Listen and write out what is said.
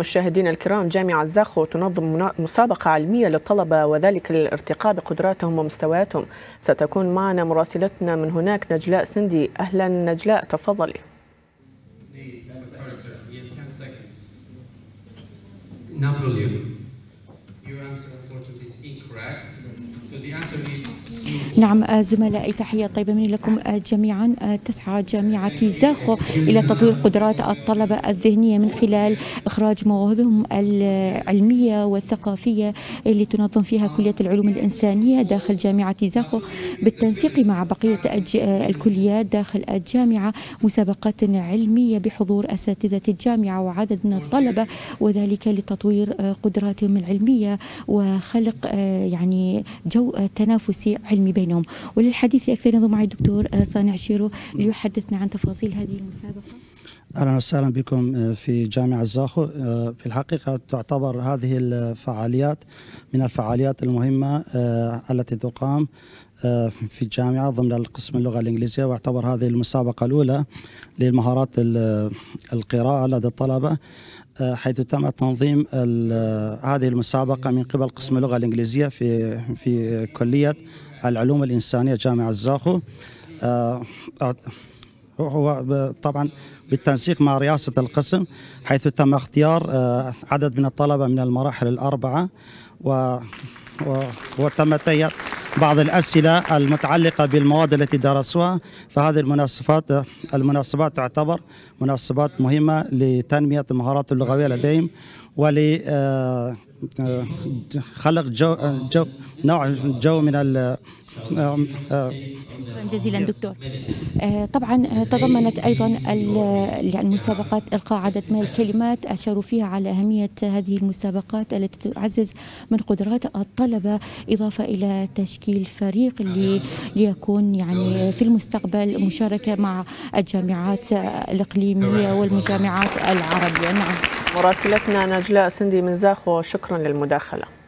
مشاهدينا الكرام، جامعة الزاخو تنظم مسابقة علمية للطلبة وذلك للارتقاء بقدراتهم ومستوياتهم. ستكون معنا مراسلتنا من هناك نجلاء سندي. أهلا نجلاء، تفضلي. نعم زملائي، تحية طيبة مني لكم جميعا. تسعى جامعة الزاخو إلى تطوير قدرات الطلبة الذهنية من خلال إخراج مواهبهم العلمية والثقافية اللي تنظم فيها كلية العلوم الإنسانية داخل جامعة الزاخو بالتنسيق مع بقية الكليات داخل الجامعة، مسابقات علمية بحضور أساتذة الجامعة وعدد من الطلبة، وذلك لتطوير قدراتهم العلمية وخلق يعني جو تنافسي علمي بينهم. وللحديث أكثر نظم معي الدكتور صانع شيرو ليحدثنا عن تفاصيل هذه المسابقة. أهلا وسهلا بكم في جامعة الزاخو. في الحقيقة تعتبر هذه الفعاليات من الفعاليات المهمة التي تقام في الجامعة ضمن القسم اللغة الإنجليزية، واعتبر هذه المسابقة الأولى لمهارات القراءة لدى الطلبة، حيث تم تنظيم هذه المسابقة من قبل قسم اللغة الإنجليزية في كلية العلوم الإنسانية جامعة الزاخو، هو طبعا بالتنسيق مع رئاسة القسم، حيث تم اختيار عدد من الطلبة من المراحل الأربعة وتم تهيئة بعض الأسئلة المتعلقة بالمواد التي درسوها. فهذه المناسبات تعتبر مناسبات مهمة لتنمية المهارات اللغوية لديهم ولخلق جو من شكرا جزيلا دكتور. طبعا تضمنت ايضا المسابقات القاء عدد من الكلمات، اشاروا فيها على اهميه هذه المسابقات التي تعزز من قدرات الطلبه، اضافه الى تشكيل فريق ليكون يعني في المستقبل مشاركه مع الجامعات الاقليميه والمجامعات العربيه. نعم مراسلتنا نجلاء سندي من زاخو، شكرا للمداخله.